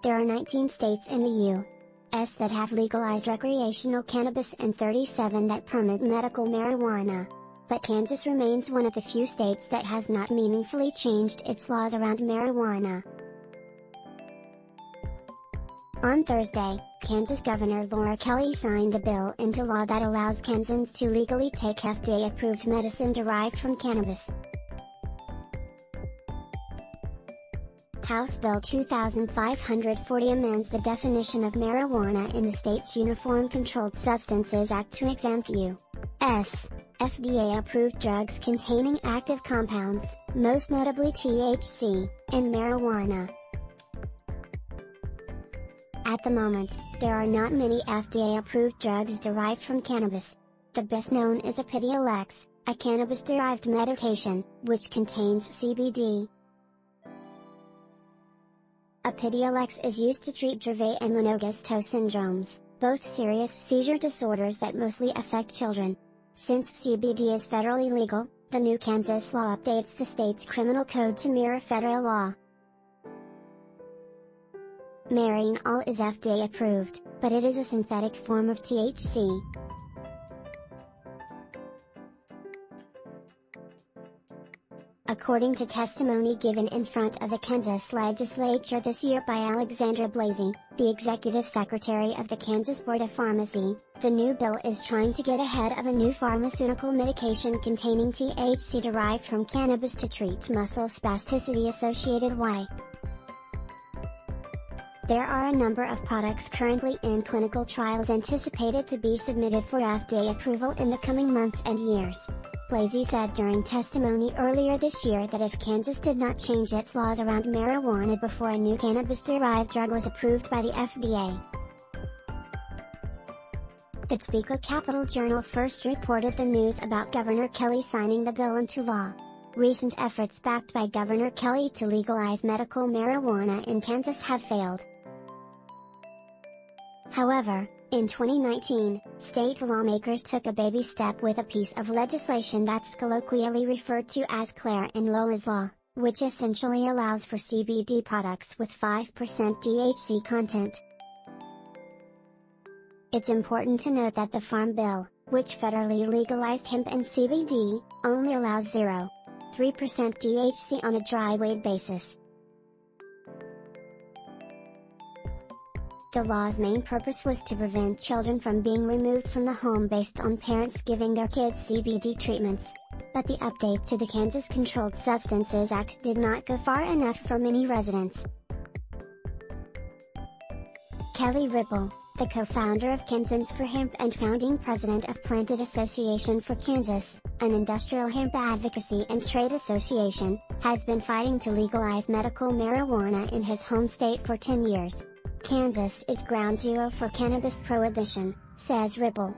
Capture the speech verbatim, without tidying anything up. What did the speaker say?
There are nineteen states in the U S that have legalized recreational cannabis and thirty-seven that permit medical marijuana. But Kansas remains one of the few states that has not meaningfully changed its laws around marijuana. On Thursday, Kansas Governor Laura Kelly signed a bill into law that allows Kansans to legally take F D A-approved medicine derived from cannabis. House Bill two thousand five hundred forty amends the definition of marijuana in the state's Uniform Controlled Substances Act to exempt U S F D A-approved drugs containing active compounds, most notably T H C, and marijuana. At the moment, there are not many F D A-approved drugs derived from cannabis. The best known is Epidiolex, a cannabis-derived medication, which contains C B D. Epidiolex is used to treat Dravet and Lennox-Gastaut syndromes, both serious seizure disorders that mostly affect children. Since C B D is federally legal, the new Kansas law updates the state's criminal code to mirror federal law. Marinol is F D A approved, but it is a synthetic form of T H C. According to testimony given in front of the Kansas legislature this year by Alexandra Blási, the executive secretary of the Kansas Board of Pharmacy, the new bill is trying to get ahead of a new pharmaceutical medication containing T H C derived from cannabis to treat muscle spasticity associated with. There are a number of products currently in clinical trials anticipated to be submitted for F D A approval in the coming months and years. Blási said during testimony earlier this year that if Kansas did not change its laws around marijuana before a new cannabis-derived drug was approved by the F D A. The Topeka Capital-Journal first reported the news about Governor Kelly signing the bill into law. Recent efforts backed by Governor Kelly to legalize medical marijuana in Kansas have failed. However, in twenty nineteen, state lawmakers took a baby step with a piece of legislation that's colloquially referred to as Claire and Lola's Law, which essentially allows for C B D products with five percent T H C content. It's important to note that the Farm Bill, which federally legalized hemp and C B D, only allows zero point three percent T H C on a dry weight basis. The law's main purpose was to prevent children from being removed from the home based on parents giving their kids C B D treatments. But the update to the Kansas Controlled Substances Act did not go far enough for many residents. Kelly Ripple, the co-founder of Kansans for Hemp and founding president of Planted Association for Kansas, an industrial hemp advocacy and trade association, has been fighting to legalize medical marijuana in his home state for ten years. Kansas is ground zero for cannabis prohibition, says Ripple.